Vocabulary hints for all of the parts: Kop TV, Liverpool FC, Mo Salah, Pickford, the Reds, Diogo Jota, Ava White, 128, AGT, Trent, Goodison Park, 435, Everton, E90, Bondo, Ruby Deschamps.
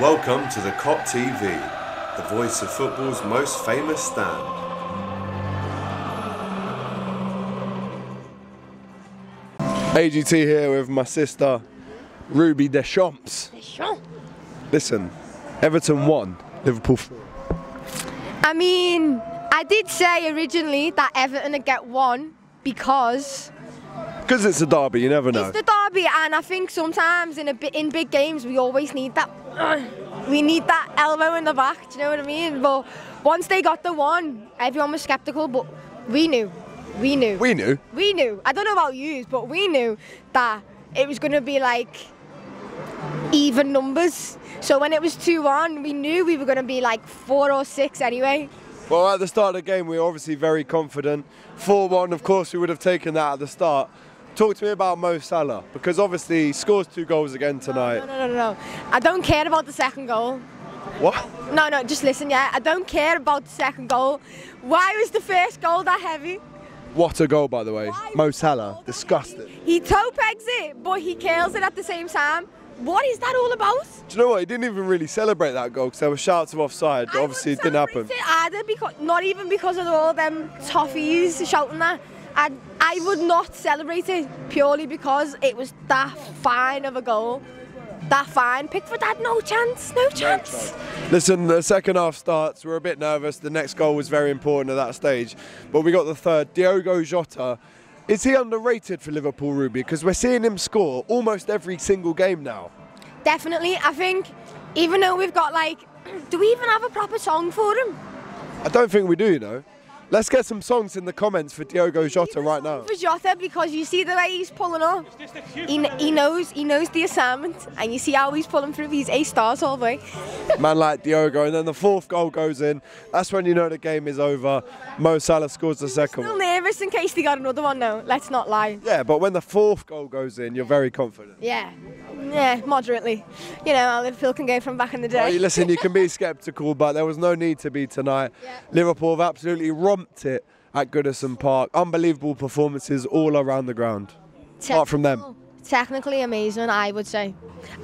Welcome to the Kop TV, the voice of football's most famous stand. AGT here with my sister, Ruby Deschamps. Listen, Everton won, Liverpool 4. I mean, I did say originally that Everton would get one because it's a derby, you never know. It's the derby, and I think sometimes in big games we always need that. We need that elbow in the back, do you know what I mean? But once they got the one, everyone was sceptical, but we knew. We knew. I don't know about you, but we knew that it was going to be like even numbers. So when it was 2-1, we knew we were going to be like 4 or 6 anyway. Well, at the start of the game, we were obviously very confident. 4-1, of course, we would have taken that at the start. Talk to me about Mo Salah, because obviously he scores 2 goals again tonight. No. I don't care about the second goal. What? No, just listen, yeah. I don't care about the second goal. Why was the first goal that heavy? What a goal, by the way. Mo Salah, disgusting. He toe pegs it, but he kills it at the same time. What is that all about? Do you know what? He didn't even really celebrate that goal because there were shouts of offside. But obviously, it didn't happen. Either because, not even because of all them toffees shouting that. I would not celebrate it purely because it was that fine of a goal. That fine. Pickford had no chance, no chance. Listen, the second half starts, we're a bit nervous, the next goal was very important at that stage, but we got the third. Diogo Jota, is he underrated for Liverpool, Ruby? Because we're seeing him score almost every single game now. Definitely. I think even though we've got like, do we even have a proper song for him? I don't think we do, you know. Let's get some songs in the comments for Diogo Jota right now. For Jota, because you see the way he's pulling up. He knows the assignment, and you see how he's pulling through. He's A-stars all the way. Man like Diogo, and then the 4th goal goes in. That's when you know the game is over. Mo Salah scores the second one. Still nervous in case they got another one, though. Let's not lie. Yeah, but when the 4th goal goes in, you're very confident. Yeah, moderately. You know how Liverpool can go from back in the day. Well, listen, you can be sceptical, but there was no need to be tonight. Yeah. Liverpool have absolutely romped it at Goodison Park. Unbelievable performances all around the ground. Apart from them. Technically amazing, I would say.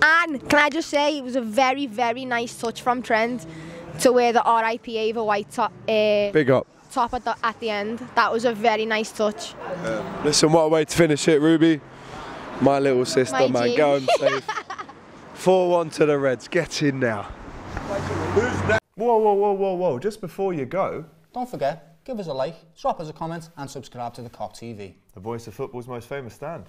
And can I just say, it was a very, very nice touch from Trent to wear the RIP Ava White top. Big up. Top at the end. That was a very nice touch. Yeah. Listen, what a way to finish it, Ruby. My little sister, man, go home safe. 4-1 to the Reds. Get in now. Whoa. Just before you go, don't forget, give us a like, drop us a comment, and subscribe to the Kop TV. The voice of football's most famous stand.